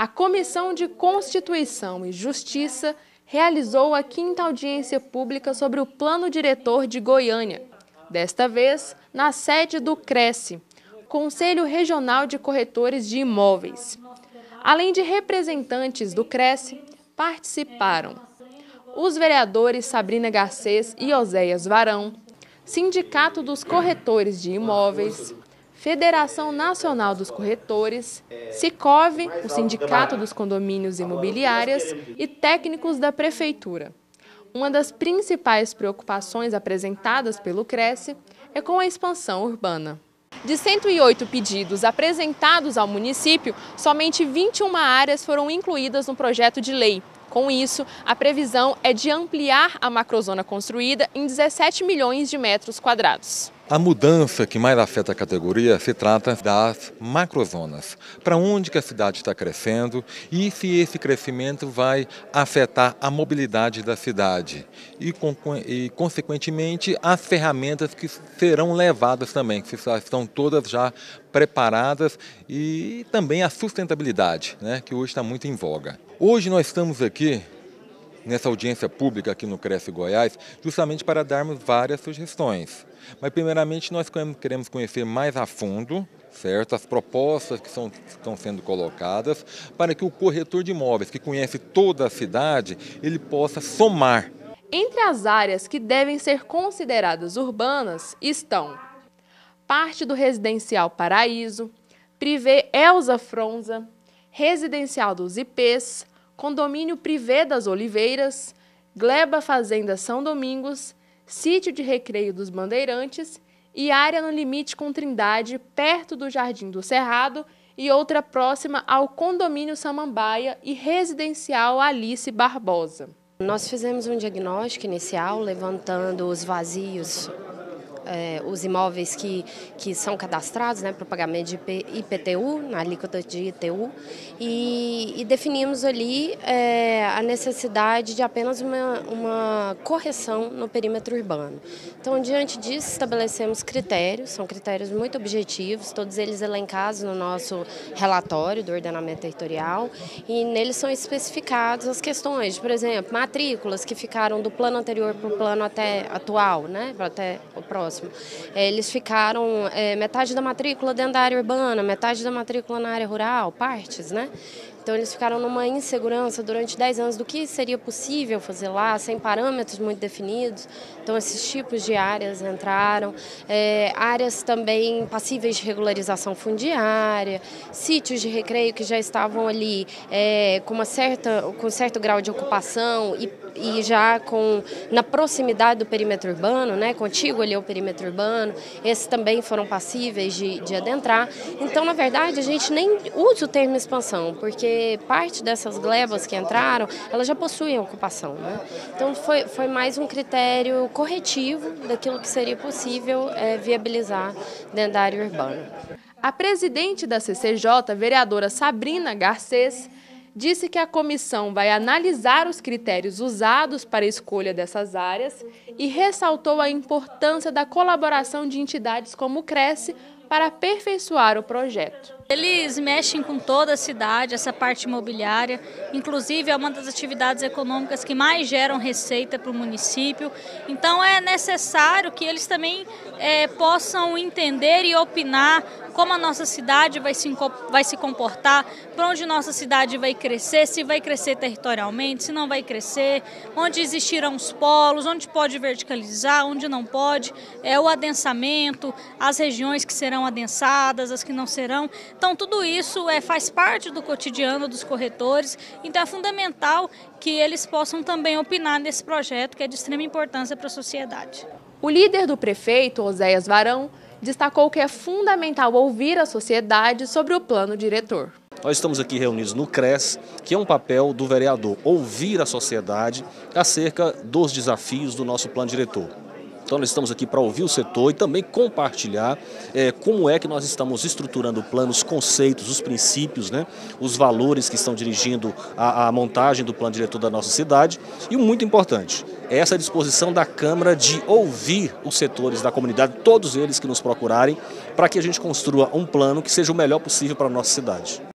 A Comissão de Constituição e Justiça realizou a 5ª audiência pública sobre o Plano Diretor de Goiânia, desta vez na sede do CRECE, Conselho Regional de Corretores de Imóveis. Além de representantes do CRECE, participaram os vereadores Sabrina Garcês e Oséias Varão, Sindicato dos Corretores de Imóveis, Federação Nacional dos Corretores, Secovi, o Sindicato dos Condomínios Imobiliárias e técnicos da Prefeitura. Uma das principais preocupações apresentadas pelo CRECE é com a expansão urbana. De 108 pedidos apresentados ao município, somente 21 áreas foram incluídas no projeto de lei. Com isso, a previsão é de ampliar a macrozona construída em 17 milhões de metros quadrados. A mudança que mais afeta a categoria se trata das macrozonas, para onde que a cidade está crescendo e se esse crescimento vai afetar a mobilidade da cidade e consequentemente, as ferramentas que serão levadas também, que estão todas já preparadas e também a sustentabilidade, né, que hoje está muito em voga. Hoje nós estamos aqui nessa audiência pública aqui no CRECE Goiás, justamente para darmos várias sugestões. Mas, primeiramente, nós queremos conhecer mais a fundo, certo, as propostas que estão sendo colocadas, para que o corretor de imóveis, que conhece toda a cidade, ele possa somar. Entre as áreas que devem ser consideradas urbanas estão parte do Residencial Paraíso, Privé Elza Fronza, Residencial dos IPs, Condomínio Privé das Oliveiras, Gleba Fazenda São Domingos, Sítio de Recreio dos Bandeirantes e área no limite com Trindade, perto do Jardim do Cerrado e outra próxima ao Condomínio Samambaia e Residencial Alice Barbosa. Nós fizemos um diagnóstico inicial, levantando os vazios, os imóveis que são cadastrados, né, para o pagamento de IPTU, na alíquota de ITU, e definimos ali a necessidade de apenas uma correção no perímetro urbano. Então, diante disso, estabelecemos critérios, são critérios muito objetivos, todos eles elencados no nosso relatório do ordenamento territorial, e neles são especificadas as questões, por exemplo, matrículas que ficaram do plano anterior para o plano atual, né, até o próximo. Eles ficaram metade da matrícula dentro da área urbana, metade da matrícula na área rural, partes, né? Então eles ficaram numa insegurança durante 10 anos do que seria possível fazer lá, sem parâmetros muito definidos. Então esses tipos de áreas entraram, áreas também passíveis de regularização fundiária, sítios de recreio que já estavam ali com certo grau de ocupação e já na proximidade do perímetro urbano, né, contíguo ali ao perímetro urbano, esses também foram passíveis de adentrar. Então, na verdade, a gente nem usa o termo expansão, porque parte dessas glebas que entraram, elas já possuem ocupação, né? Então foi mais um critério corretivo daquilo que seria possível viabilizar dentro da área urbana. A presidente da CCJ, vereadora Sabrina Garcês, disse que a comissão vai analisar os critérios usados para a escolha dessas áreas e ressaltou a importância da colaboração de entidades como o CRECE para aperfeiçoar o projeto. Eles mexem com toda a cidade, essa parte imobiliária, inclusive é uma das atividades econômicas que mais geram receita para o município, então é necessário que eles também possam entender e opinar como a nossa cidade vai se comportar, para onde nossa cidade vai crescer, se vai crescer territorialmente, se não vai crescer, onde existirão os polos, onde pode verticalizar, onde não pode, o adensamento, as regiões que serão adensadas, as que não serão. Então, tudo isso faz parte do cotidiano dos corretores, então é fundamental que eles possam também opinar nesse projeto, que é de extrema importância para a sociedade. O líder do prefeito, Oséias Varão, destacou que é fundamental ouvir a sociedade sobre o plano diretor. Nós estamos aqui reunidos no CRECE, que é um papel do vereador, ouvir a sociedade acerca dos desafios do nosso plano diretor. Então nós estamos aqui para ouvir o setor e também compartilhar como é que nós estamos estruturando o plano, os conceitos, os princípios, né, os valores que estão dirigindo a montagem do plano diretor da nossa cidade. E o muito importante, é essa disposição da Câmara de ouvir os setores da comunidade, todos eles que nos procurarem, para que a gente construa um plano que seja o melhor possível para a nossa cidade.